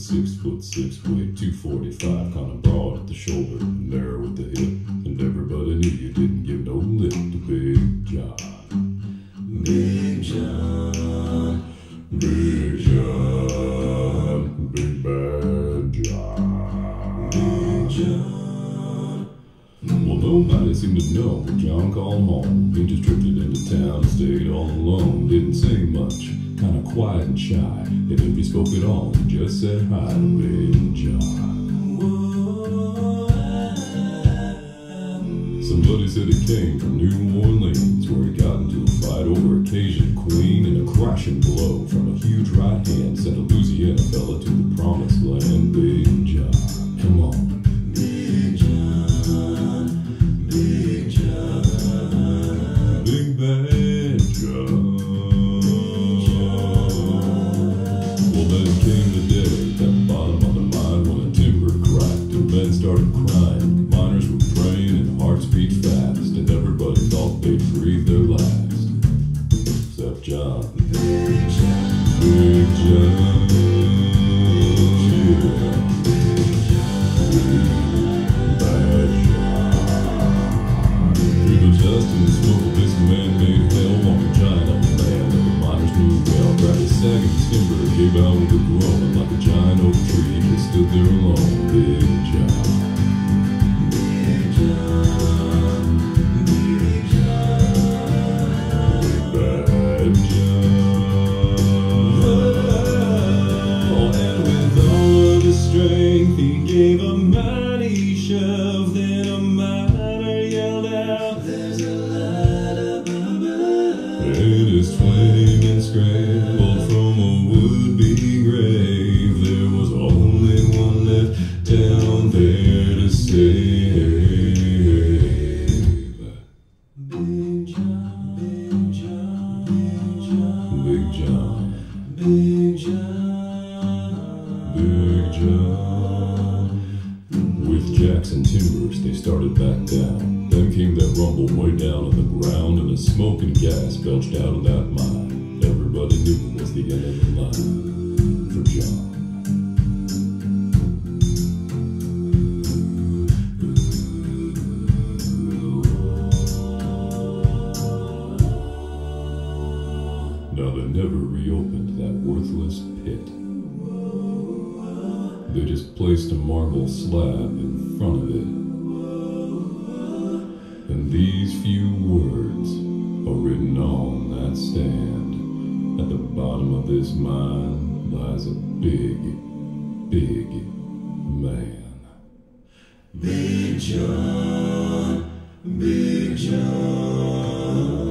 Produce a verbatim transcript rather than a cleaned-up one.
Six foot six, weight two forty-five, kinda broad at the shoulder, narrow at the hip, and everybody knew you didn't give no lip to Big John. Big John, Big John, Big Bad John, Big John. Well, nobody seemed to know, but John called home. He just drifted into town and stayed all alone. Didn't say much, kinda quiet and shy. If he spoke at all, he just said hi to Big John. Somebody said he came from New Orleans, where he got into a fight over a Cajun queen, and a crashing blow from a huge right hand sent a Louisiana fella to the promised land. Big John, come on. Started crying, miners were praying, and hearts beat fast, and everybody thought they'd breathe their last, except John. Big John, Big John, Big John. Through the dust and the smoke of this man-made hell, walked a giant of a man that the miners knew well. Grabbed a sag of his timber, gave out with a groan, and like a giant oak tree, they stood there alone. Big John. He gave a mighty shove, then a miner yelled out, "There's a light up above." And his swing and scrambled from a would-be grave. There was only one left down there to save. Big John, Big John, Big John, Big John, Big John, Big John. With jacks and timbers, they started back down. Then came that rumble way down on the ground, and the smoke and gas belched out of that mine. Everybody knew it was the end of the line for John. Now they never reopened that worthless pit. They just placed a marble slab in front of it, and these few words are written on that stand: at the bottom of this mine lies a big, big man. Big John, Big John.